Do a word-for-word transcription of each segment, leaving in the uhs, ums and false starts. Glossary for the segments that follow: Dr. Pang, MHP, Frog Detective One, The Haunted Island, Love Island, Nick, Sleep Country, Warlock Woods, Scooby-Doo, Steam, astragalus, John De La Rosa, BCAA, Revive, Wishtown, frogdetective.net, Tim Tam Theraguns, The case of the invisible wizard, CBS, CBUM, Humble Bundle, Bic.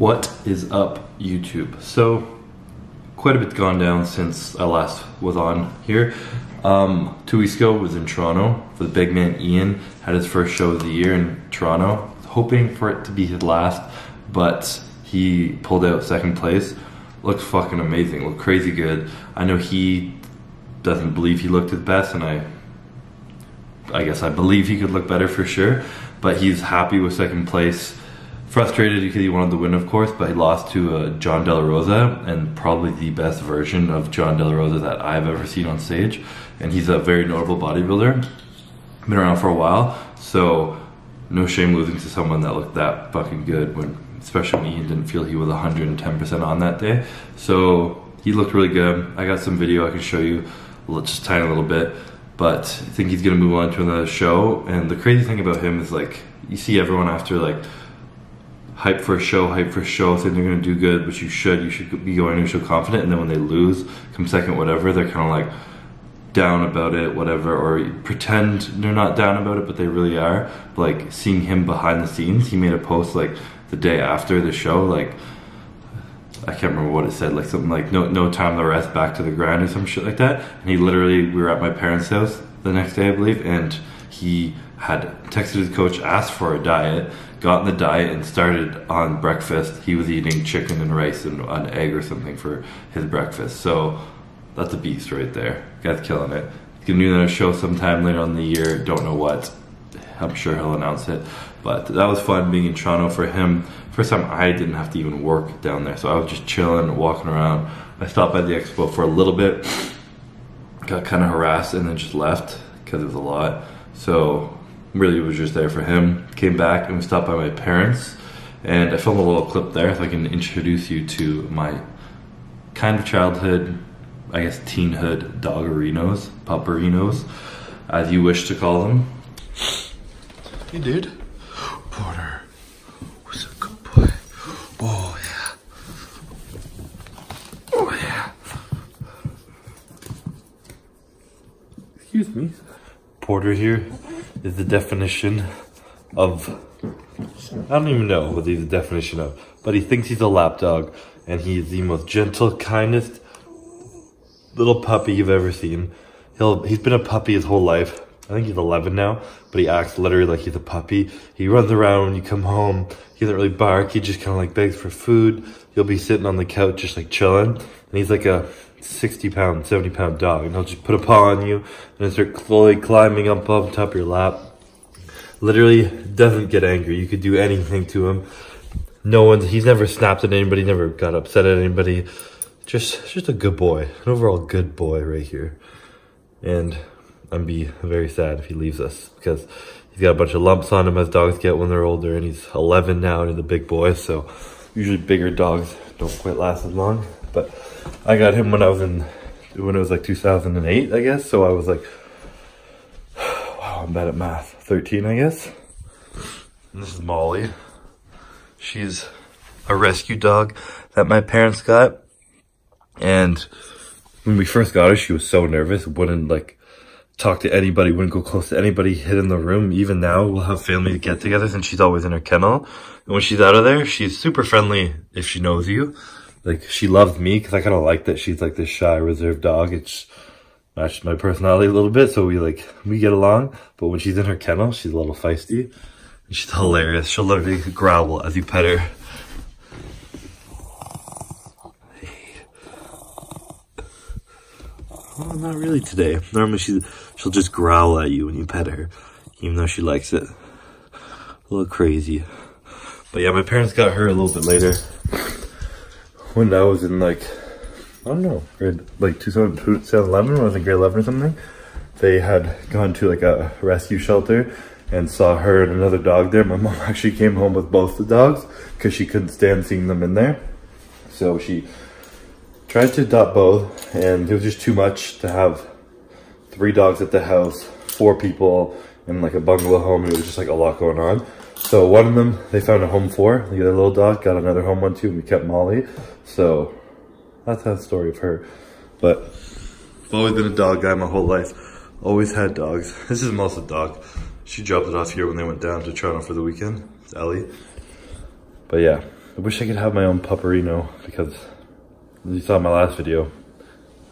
What is up, YouTube? So, quite a bit gone down since I last was on here. Um, two weeks ago was in Toronto for the big man Ian. Had his first show of the year in Toronto. Hoping for it to be his last, but he pulled out second place. Looked fucking amazing, looked crazy good. I know he doesn't believe he looked his best, and I I guess I believe he could look better for sure, but he's happy with second place. Frustrated because he wanted to win, of course, but he lost to uh, John De La Rosa, and probably the best version of John De La Rosa that I've ever seen on stage. And he's a very notable bodybuilder, been around for a while, so no shame losing to someone that looked that fucking good, when, especially when Ian didn't feel he was one hundred ten percent on that day. So he looked really good. I got some video I can show you, just tiny little bit, but I think he's gonna move on to another show. And the crazy thing about him is, like, you see everyone after, like, hype for a show, hype for a show, think they're gonna do good, which you should, you should be going to a show confident, and then when they lose, come second, whatever, they're kind of like down about it, whatever, or pretend they're not down about it, but they really are. But, like, seeing him behind the scenes, he made a post, like, the day after the show, like, I can't remember what it said, like something like, no no time to rest, back to the grind, or some shit like that. And he literally, we were at my parents' house the next day, I believe, and he had texted his coach, asked for a diet, got in the diet, and started on breakfast. He was eating chicken and rice and an egg or something for his breakfast. So that's a beast right there. Guy's killing it. He's gonna do another show sometime later on in the year. Don't know what. I'm sure he'll announce it. But that was fun being in Toronto for him. First time I didn't have to even work down there, so I was just chilling, walking around. I stopped by the expo for a little bit, got kind of harassed, and then just left because it was a lot. So really was just there for him. Came back and we stopped by my parents, and I filmed a little clip there so I can introduce you to my kind of childhood, I guess teenhood, doggerinos, pupperinos, as you wish to call them. Hey dude, Porter was a good boy. Oh yeah, oh yeah. Excuse me. Porter here is the definition of, I don't even know what he's the definition of, but he thinks he's a lap dog, and he is the most gentle, kindest little puppy you've ever seen. He'll, he's been a puppy his whole life. I think he's eleven now, but he acts literally like he's a puppy. He runs around when you come home. He doesn't really bark. He just kind of like begs for food. He'll be sitting on the couch just like chilling, and he's like a sixty pound, seventy pound dog, and he'll just put a paw on you and start slowly climbing up on top of your lap. Literally doesn't get angry. You could do anything to him. No one's, he's never snapped at anybody, never got upset at anybody. Just, just a good boy, an overall good boy right here. And I'm be very sad if he leaves us, because he's got a bunch of lumps on him, as dogs get when they're older, and he's eleven now and he's a big boy, so usually bigger dogs don't quite last as long. But I got him when I was in, when it was like two thousand eight, I guess. So I was like, wow, I'm bad at math. thirteen, I guess. And this is Molly. She's a rescue dog that my parents got. And when we first got her, she was so nervous. Wouldn't like talk to anybody, wouldn't go close to anybody, hid in the room. Even now, we'll have family get-togethers, and she's always in her kennel. And when she's out of there, she's super friendly if she knows you. Like, she loves me, because I kind of like that she's like this shy, reserved dog. It's matched my personality a little bit, so we like, we get along. But when she's in her kennel, she's a little feisty, and she's hilarious. She'll literally growl as you pet her. Hey. Well, not really today. Normally she's, she'll just growl at you when you pet her, even though she likes it. A little crazy. But yeah, my parents got her a little bit later. When I was in, like, I don't know, grade, like two thousand eleven, when I was in grade eleven or something, they had gone to like a rescue shelter and saw her and another dog there. My mom actually came home with both the dogs because she couldn't stand seeing them in there. So she tried to adopt both, and it was just too much to have three dogs at the house, four people in like a bungalow home, and it was just like a lot going on. So one of them, they found a home for. The other little dog got another home one too, and we kept Molly. So that's the story of her. But I've always been a dog guy my whole life. Always had dogs. This is Melissa dog. She dropped it off here when they went down to Toronto for the weekend. It's Ellie. But yeah, I wish I could have my own pupperino, because as you saw in my last video,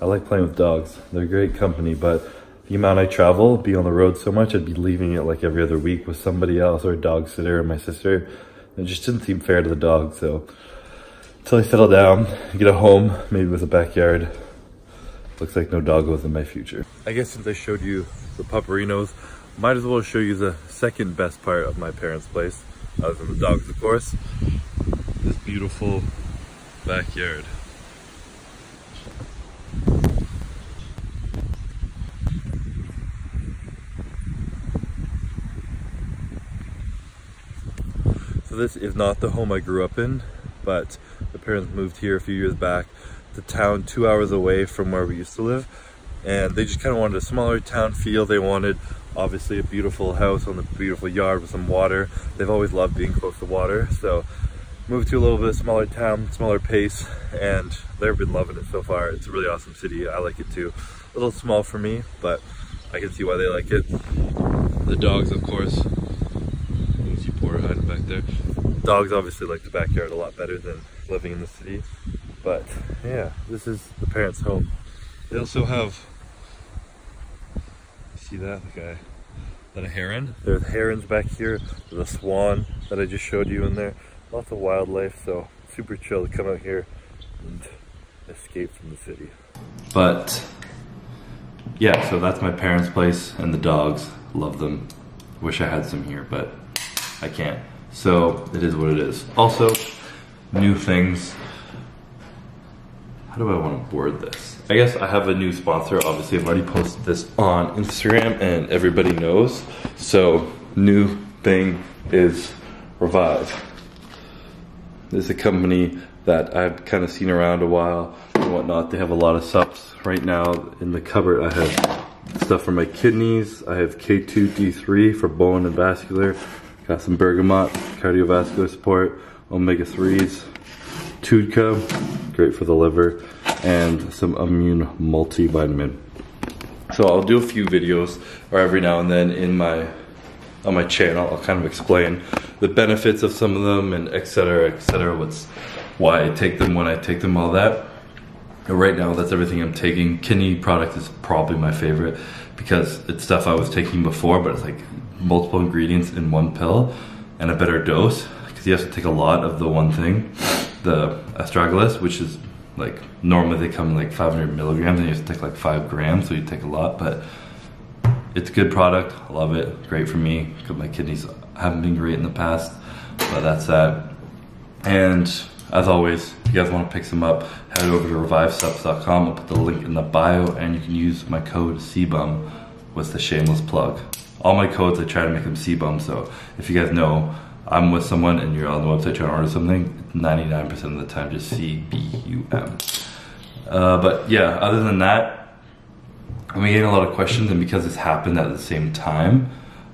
I like playing with dogs. They're great company, but the amount I travel, be on the road so much, I'd be leaving it like every other week with somebody else or a dog sitter and my sister. It just didn't seem fair to the dog, so until I settle down, get a home, maybe with a backyard, looks like no doggos in my future. I guess since I showed you the pupperinos, might as well show you the second best part of my parents' place, other than the dogs, of course. This beautiful backyard. So this is not the home I grew up in, but my parents moved here a few years back. The town two hours away from where we used to live, and they just kind of wanted a smaller town feel. They wanted obviously a beautiful house on the beautiful yard with some water. They've always loved being close to water, so moved to a little bit smaller town, smaller pace, and they've been loving it so far. It's a really awesome city. I like it too. A little small for me, but I can see why they like it. The dogs, of course, as you poor hiding back there, dogs obviously like the backyard a lot better than living in the city. But yeah, this is the parents' home. They also have, see that guy, okay. That a heron? There's herons back here, there's a swan that I just showed you in there. Lots of wildlife, so super chill to come out here and escape from the city. But yeah, so that's my parents' place, and the dogs, love them. Wish I had some here, but I can't. So it is what it is. Also, new things. How do I want to word this? I guess I have a new sponsor. Obviously, I've already posted this on Instagram and everybody knows. So, new thing is Revive. This is a company that I've kind of seen around a while and whatnot. They have a lot of subs. Right now, in the cupboard, I have stuff for my kidneys. I have K two D three for bone and vascular. Got some bergamot, cardiovascular support, omega threes, Tudka. Great for the liver, and some immune multivitamin. So I'll do a few videos, or every now and then in my on my channel, I'll kind of explain the benefits of some of them and et cetera, et cetera. What's why I take them, when I take them, all that. And right now, that's everything I'm taking. Kidney product is probably my favorite because it's stuff I was taking before, but it's like multiple ingredients in one pill and a better dose, because you have to take a lot of the one thing. The astragalus, which is like normally they come like five hundred milligrams and you have to take like five grams, so you take a lot, but it's a good product. I love it. Great for me because my kidneys haven't been great in the past, but that's that. And as always, if you guys want to pick some up, head over to revive subs dot com. I'll put the link in the bio, and you can use my code C B U M with the shameless plug. All my codes, I try to make them C B U M, so if you guys know I'm with someone and you're on the website trying to order something, ninety-nine percent of the time just C B U M. Uh, but yeah, other than that, I'm getting a lot of questions, and because it's happened at the same time,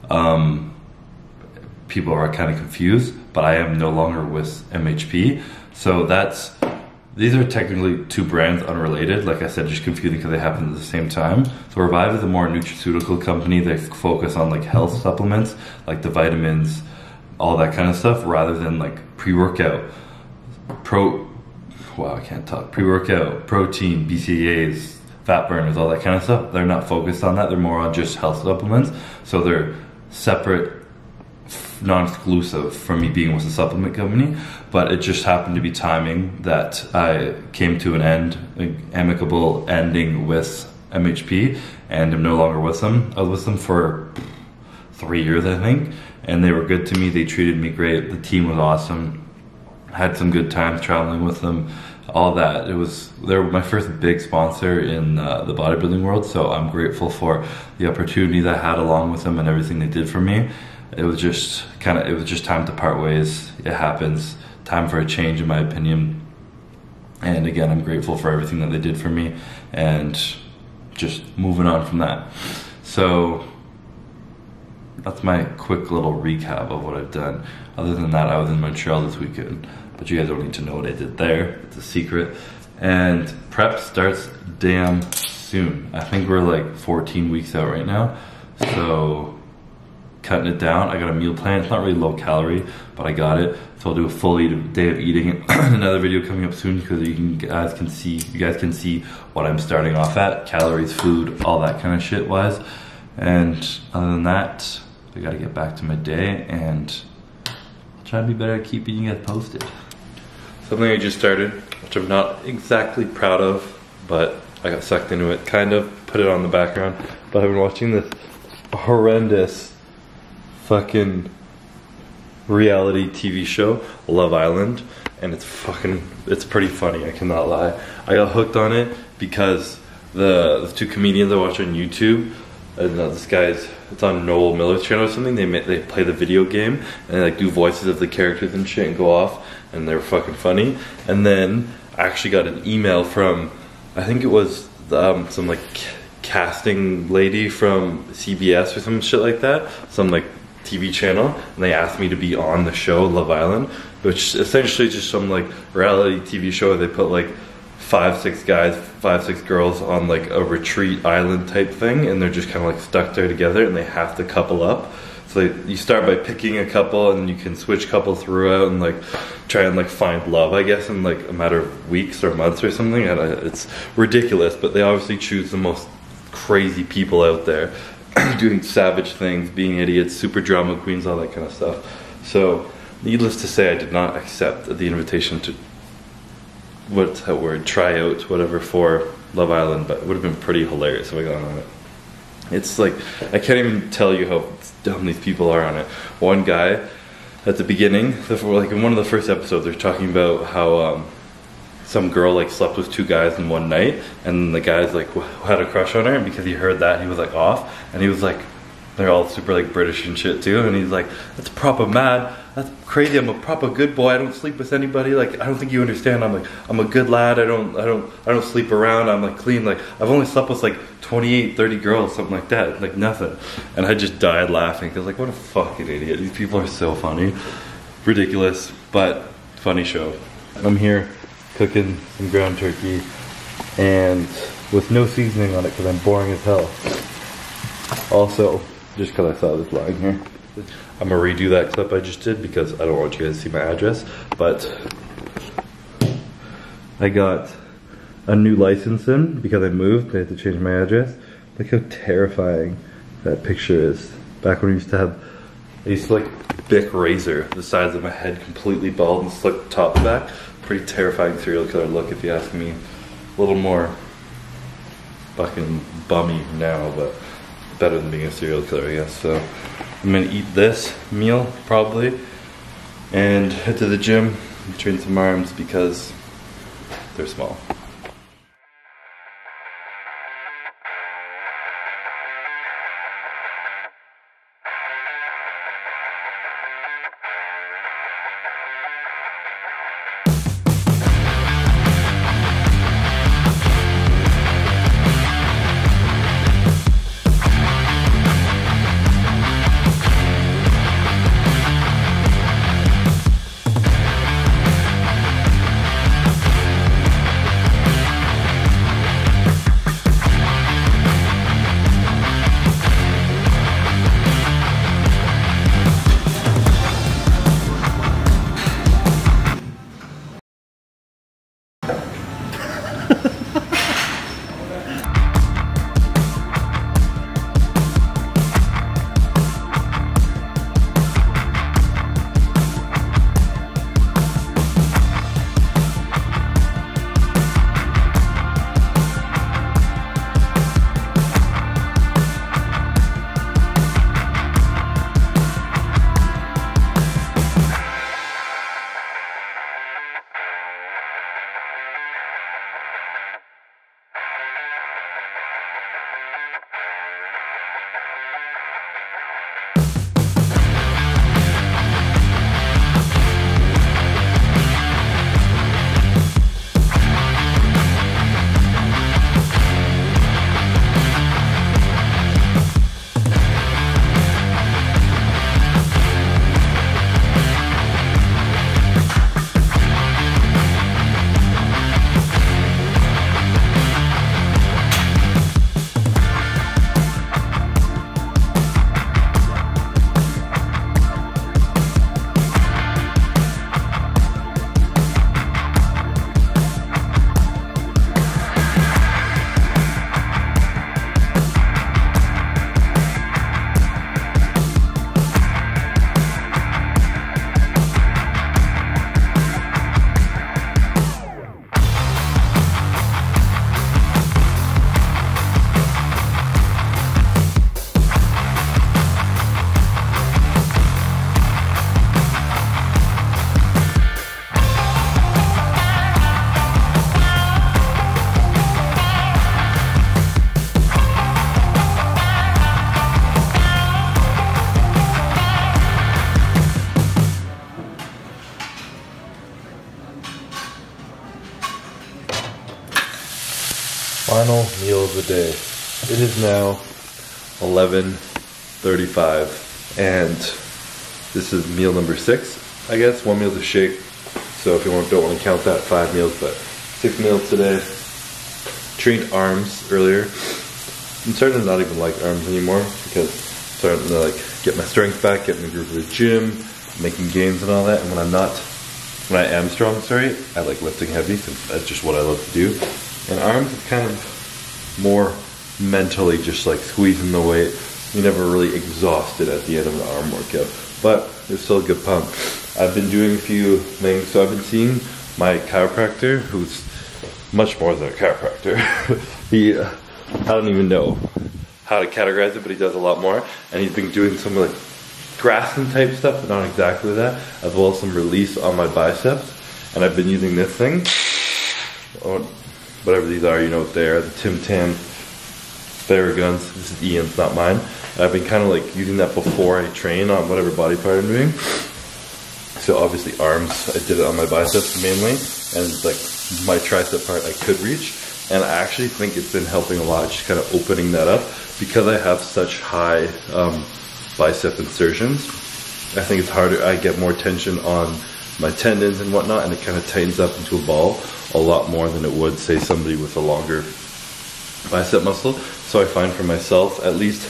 um, people are kind of confused, but I am no longer with M H P. So that's, these are technically two brands unrelated. Like I said, just confusing because they happened at the same time. So Revive is a more nutraceutical company. They focus on like health supplements, like the vitamins, all that kind of stuff, rather than like pre-workout, pro, wow, I can't talk, pre-workout, protein, B C A As, fat burners, all that kind of stuff. They're not focused on that. They're more on just health supplements. So they're separate, non-exclusive from me being with a supplement company, but it just happened to be timing that I came to an end, an amicable ending with M H P, and I'm no longer with them. I was with them for three years, I think, and they were good to me. They treated me great. The team was awesome. Had some good times traveling with them, all that. It was, they were my first big sponsor in uh, the bodybuilding world, so I'm grateful for the opportunity that I had along with them and everything they did for me. It was just kind of, it was just time to part ways. It happens. Time for a change, in my opinion. And again, I'm grateful for everything that they did for me, and just moving on from that. So that's my quick little recap of what I've done. Other than that, I was in Montreal this weekend, but you guys don't need to know what I did there. It's a secret. And prep starts damn soon. I think we're like fourteen weeks out right now. So cutting it down. I got a meal plan. It's not really low calorie, but I got it. So I'll do a full day of eating. Another video coming up soon because you can, guys can see you guys can see what I'm starting off at, calories, food, all that kind of shit wise. And other than that, I gotta get back to my day and I'll try to be better at keeping you guys posted. Something I just started, which I'm not exactly proud of, but I got sucked into it, kind of put it on the background. But I've been watching this horrendous fucking reality T V show, Love Island, and it's fucking, it's pretty funny, I cannot lie. I got hooked on it because the, the two comedians I watch on YouTube, I don't know, this guy's, it's on Noel Miller's channel or something, they they play the video game, and they like do voices of the characters and shit and go off, and they're fucking funny. And then, I actually got an email from, I think it was um, some like casting lady from C B S or some shit like that, some like T V channel, and they asked me to be on the show Love Island, which essentially is just some like reality T V show where they put like five, six guys, five, six girls on like a retreat island type thing, and they're just kind of like stuck there together and they have to couple up. So they, you start by picking a couple and you can switch couples throughout and like try and like find love, I guess, in like a matter of weeks or months or something. And it's ridiculous, but they obviously choose the most crazy people out there doing savage things, being idiots, super drama queens, all that kind of stuff. So needless to say, I did not accept the invitation to, what's that word, try out, whatever, for Love Island, but it would have been pretty hilarious if I got on it. It's like, I can't even tell you how dumb these people are on it. One guy, at the beginning, like in one of the first episodes, they're talking about how um, some girl like slept with two guys in one night, and the guys like had a crush on her, and because he heard that, he was like off, and he was like, they're all super like British and shit too, and he's like, that's proper mad, that's crazy, I'm a proper good boy, I don't sleep with anybody, like, I don't think you understand, I'm like, I'm a good lad, I don't, I don't, I don't sleep around, I'm like clean, like, I've only slept with like twenty-eight, thirty girls, something like that, like nothing. And I just died laughing, because like, what a fucking idiot, these people are so funny. Ridiculous, but funny show. I'm here cooking some ground turkey, and with no seasoning on it, because I'm boring as hell. Also, just because I saw this line here. I'm gonna redo that clip I just did because I don't want you guys to see my address, but I got a new license in because I moved. I had to change my address. Look how terrifying that picture is. Back when I used to have a slick Bic razor, the size of my head completely bald and slick top back. Pretty terrifying serial killer look if you ask me. A little more fucking bummy now, but better than being a serial killer, I guess. So I'm gonna eat this meal probably and head to the gym and train some arms because they're small. final meal of the day. It is now eleven thirty-five, and this is meal number six, I guess. One meal's a shake, so if you want, don't want to count that, five meals, but six meals today. Trained arms earlier. I'm starting to not even like arms anymore, because I'm starting to like get my strength back, getting in the groove of the gym, making gains and all that, and when I'm not, when I am strong, sorry, I like lifting heavy, since that's just what I love to do. And arms is kind of more mentally just like squeezing the weight. You're never really exhausted at the end of an arm workout, but it's still a good pump. I've been doing a few things, so I've been seeing my chiropractor, who's much more than a chiropractor. he, uh, I don't even know how to categorize it, but he does a lot more, and he's been doing some like grasping type stuff, but not exactly that, as well as some release on my biceps. And I've been using this thing, or whatever these are, you know what they are, the Tim Tam Theraguns. This is Ian's, not mine. And I've been kind of like using that before I train on whatever body part I'm doing. So obviously arms, I did it on my biceps mainly, and like my tricep part I could reach. And I actually think it's been helping a lot, just kind of opening that up, because I have such high um, bicep insertions. I think it's harder, I get more tension on my tendons and whatnot, and it kind of tightens up into a ball a lot more than it would, say, somebody with a longer bicep muscle. So I find for myself, at least,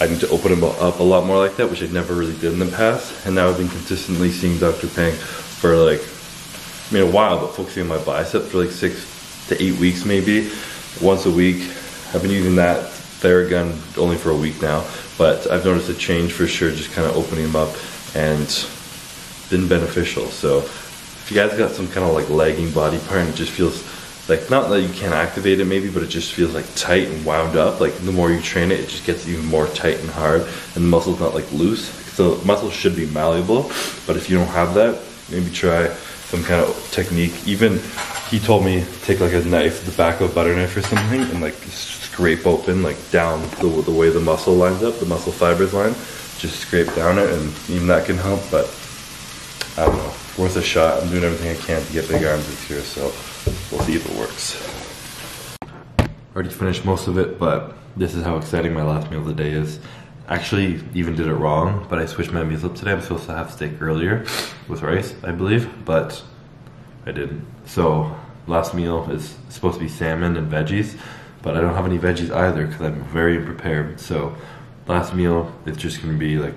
I need to open them up a lot more like that, which I never really did in the past. And now I've been consistently seeing Doctor Pang for like, I mean, a while, but focusing on my bicep for like six to eight weeks maybe, once a week. I've been using that Theragun only for a week now, but I've noticed a change for sure, just kind of opening them up, and been beneficial. So if you guys got some kind of like lagging body part, and it just feels like, not that you can't activate it maybe, but it just feels like tight and wound up, like the more you train it, it just gets even more tight and hard, and the muscle's not like loose. So muscle should be malleable, but if you don't have that, maybe try some kind of technique. Even he told me take like a knife, the back of a butter knife or something, and like scrape open, like down the, the way the muscle lines up, the muscle fibers line, just scrape down it, and even that can help. But I don't know, worth a shot. I'm doing everything I can to get big arms this year, so we'll see if it works. Already finished most of it, but this is how exciting my last meal of the day is. Actually, even did it wrong, but I switched my meals up today. I'm supposed to have steak earlier with rice, I believe, but I didn't. So last meal is supposed to be salmon and veggies, but I don't have any veggies either because I'm very unprepared. So last meal is just going to be like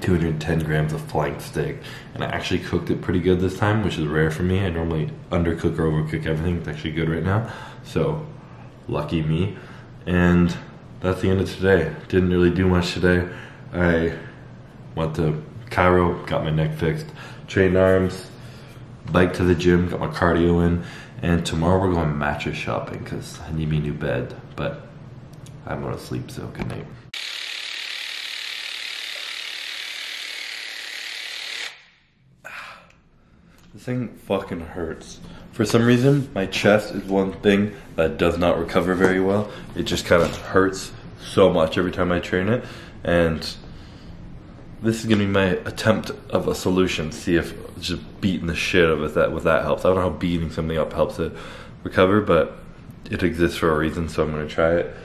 two hundred ten grams of flank steak, and I actually cooked it pretty good this time, which is rare for me. I normally undercook or overcook everything. It's actually good right now, so lucky me. And that's the end of today. Didn't really do much today. I went to Cairo, got my neck fixed, trained arms, biked to the gym, got my cardio in, and tomorrow we're going mattress shopping because I need me a new bed, but I'm going to sleep, so good night. This thing fucking hurts. For some reason, my chest is one thing that does not recover very well. It just kind of hurts so much every time I train it. And this is gonna be my attempt of a solution. See if just beating the shit out of it, that, with that helps. I don't know how beating something up helps it recover, but it exists for a reason, so I'm gonna try it.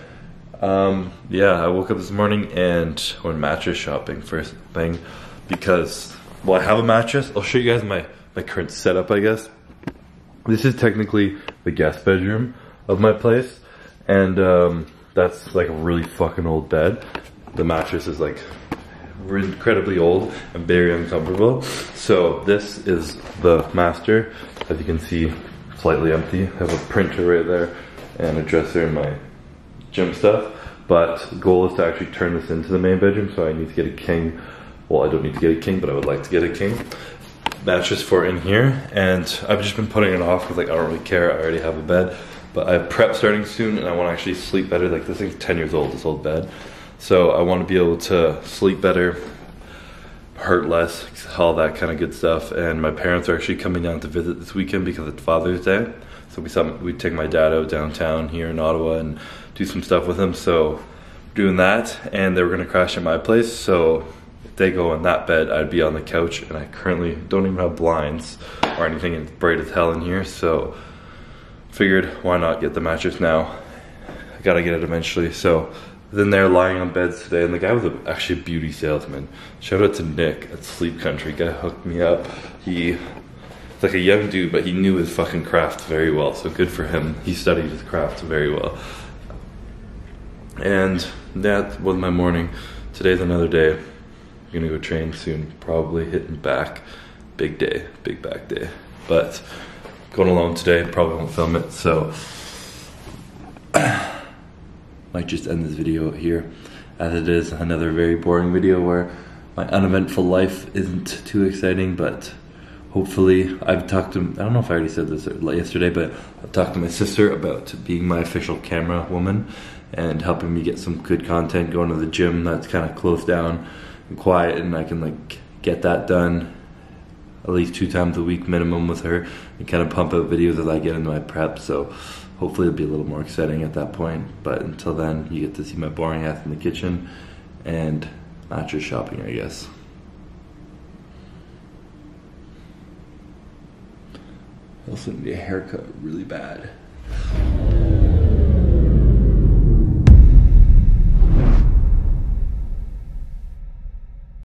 Um, yeah, I woke up this morning and went mattress shopping first thing because, well, I have a mattress. I'll show you guys my my current setup, I guess. This is technically the guest bedroom of my place, and um, that's like a really fucking old bed. The mattress is like incredibly old and very uncomfortable. So this is the master. As you can see, slightly empty. I have a printer right there and a dresser and my gym stuff. But the goal is to actually turn this into the main bedroom, so I need to get a king. Well, I don't need to get a king, but I would like to get a king. Mattress for in here, and I've just been putting it off because like I don't really care, I already have a bed, but I have prep starting soon and I want to actually sleep better. Like this thing's ten years old, this old bed, so I want to be able to sleep better, hurt less, all that kind of good stuff. And my parents are actually coming down to visit this weekend because it's Father's Day, so we saw we take my dad out downtown here in Ottawa and do some stuff with him, so doing that. And they were gonna crash at my place, so they go on that bed, I'd be on the couch, and I currently don't even have blinds or anything. It's bright as hell in here, so figured, why not get the mattress now? I gotta get it eventually. So then they're lying on beds today, and the guy was a, actually a beauty salesman. Shout out to Nick at Sleep Country. Guy hooked me up. He, like a young dude, but he knew his fucking craft very well, so good for him. He studied his craft very well. And that was my morning. Today's another day. I'm gonna go train soon, probably hitting back. Big day, big back day. But going alone today, probably won't film it, so might just end this video here. As it is another very boring video where my uneventful life isn't too exciting, but hopefully, I've talked to, I don't know if I already said this yesterday, but I've talked to my sister about being my official camera woman and helping me get some good content, going to the gym that's kind of closed down and quiet, and I can like get that done at least two times a week minimum with her and kind of pump out videos as I get into my prep. So hopefully it'll be a little more exciting at that point. But until then, you get to see my boring ass in the kitchen and mattress shopping, I guess. I also need a haircut really bad.